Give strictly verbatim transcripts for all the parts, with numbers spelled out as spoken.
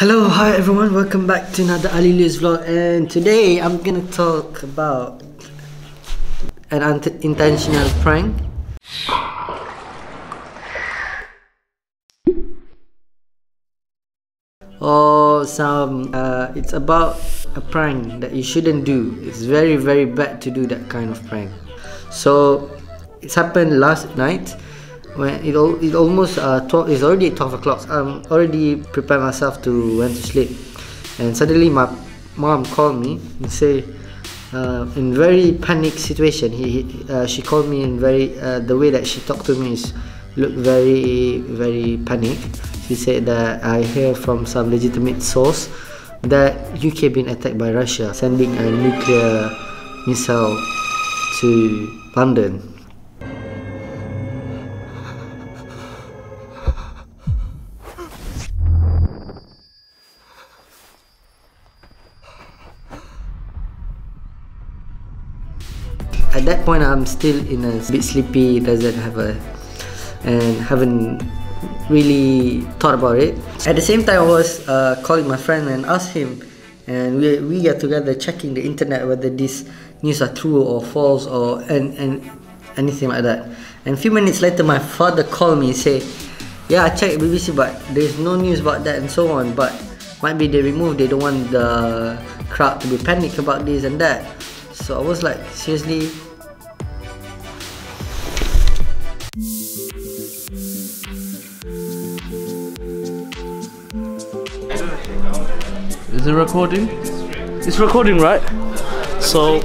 Hello, hi everyone, welcome back to another AliLeo's vlog, and today I'm gonna talk about an unintentional prank. Or some, uh, it's about a prank that you shouldn't do. It's very very bad to do that kind of prank. So, it's happened last night. When it all, it almost uh, twelve, it's already twelve o'clock. I'm already preparing myself to went to sleep, and suddenly my mom called me and say, uh, in very panic situation. He, he uh, she called me in very uh, the way that she talked to me is look very very panic. She said that I hear from some legitimate source that U K been attacked by Russia, sending a nuclear missile to London. At that point, I'm still in a bit sleepy, doesn't have a, and haven't really thought about it. At the same time, I was uh, calling my friend and asked him, and we we are together checking the internet whether these news are true or false or and and anything like that. And a few minutes later, my father called me and say, "Yeah, I checked B B C, but there's no news about that and so on. But might be they removed. They don't want the crowd to be panicked about this and that." So I was like, seriously? Is it recording? It's recording, right? So,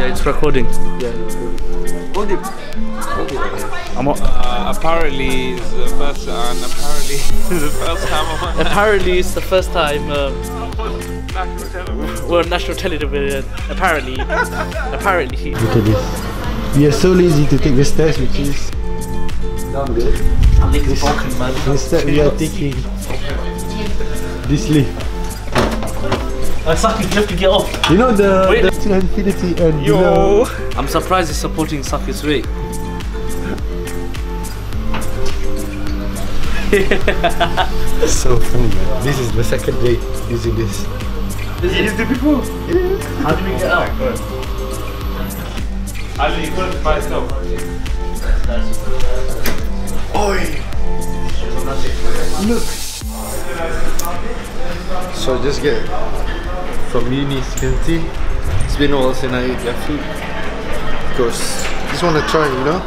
yeah, it's recording. Yeah, it's recording. Hold it. Hold it. I'm uh, apparently, it's the first time. Apparently, it's the first time. Apparently, it's the first time. Um, Well, national television, apparently. Apparently. Look at this. We are so lazy to take the steps, which is not good. I think it's broken, man. The step we are taking. This lift. I suck at lift to get off. You know the, the to infinity and yo. Below. I'm surprised he's supporting Safi's way. So funny, man. This is the second day using this. This is the before. Yeah. How do we get out? How do you put it by itself? Oi! Look! So just get from Uni's canteen. It's been a while since I ate their food. Because I just want to try, you know?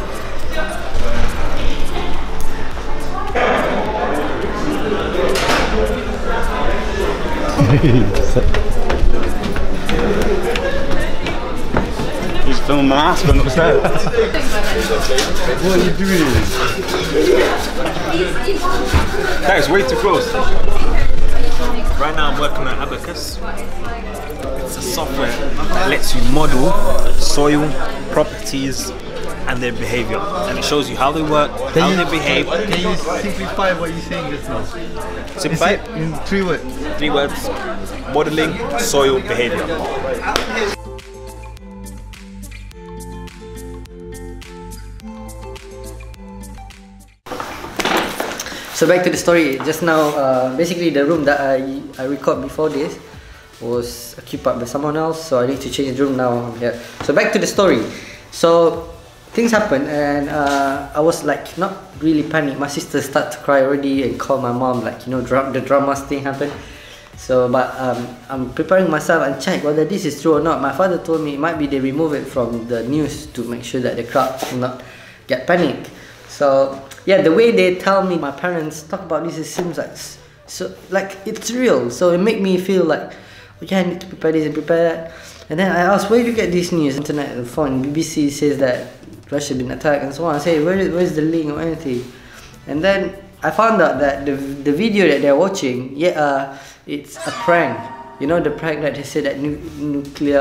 He's filming my ass going upstairs. What are you doing? That is way too close. Right now I'm working on Abacus. It's a software that lets you model soil properties and their behaviour, and it shows you how they work, can how you, they behave. Can you simplify what you're saying just now? Simplify it in three words. Three words: modelling, soil, behaviour. So back to the story. Just now, uh, basically the room that I I record before this was occupied by someone else, so I need to change the room now. Yeah. So back to the story. So. Things happened, and uh, I was like not really panicked. My sister started to cry already and called my mom, like, you know, dra the dramas thing happened. So, but um, I'm preparing myself and check whether this is true or not. My father told me it might be they remove it from the news to make sure that the crowd will not get panicked. So, yeah, the way they tell me, my parents talk about this, it seems like so, like it's real. So it made me feel like, okay, I need to prepare this and prepare that. And then I asked, where do you get this news? Internet and phone, B B C says that Russia been attacked and so on. I say, where is, where is the link or anything? And then I found out that the, the video that they're watching, yeah, uh, it's a prank. You know the prank that they said that nu nuclear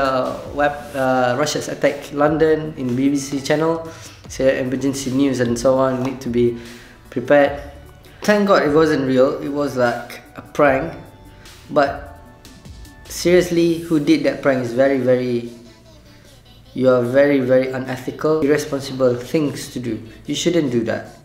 web, uh, Russia's attacked London in B B C channel. Say emergency news and so on, need to be prepared. Thank God it wasn't real. It was like a prank. But seriously, who did that prank is very very. You are very, very unethical, irresponsible things to do. You shouldn't do that.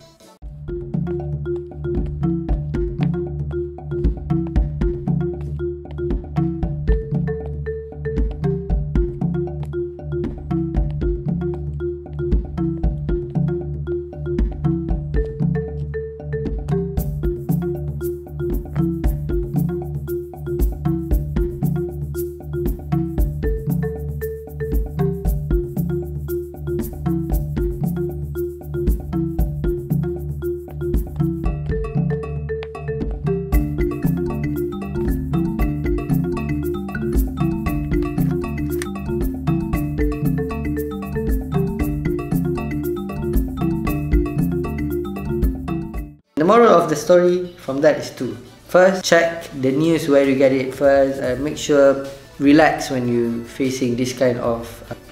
moral of the story from that is two. First, check the news where you get it first. Uh, make sure, relax when you're facing this kind of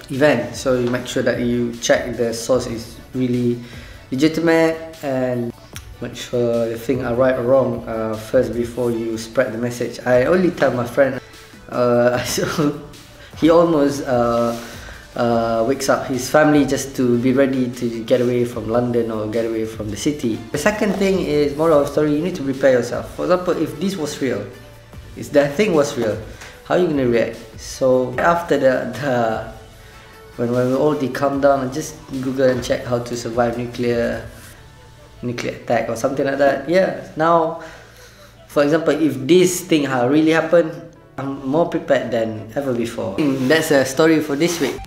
event. So you make sure that you check the source is really legitimate and make sure the thing are right or wrong uh, first before you spread the message. I only tell my friend, uh, so he almost uh, uh, wakes up his family just to be ready to get away from London or get away from the city. The second thing is, moral of the story, you need to prepare yourself. For example, if this was real, if that thing was real, how are you gonna react? So after the, the when when we all calm down, just Google and check how to survive nuclear. nuclear attack or something like that. Yeah, now for example, if this thing really happened, I'm more prepared than ever before. That's a story for this week.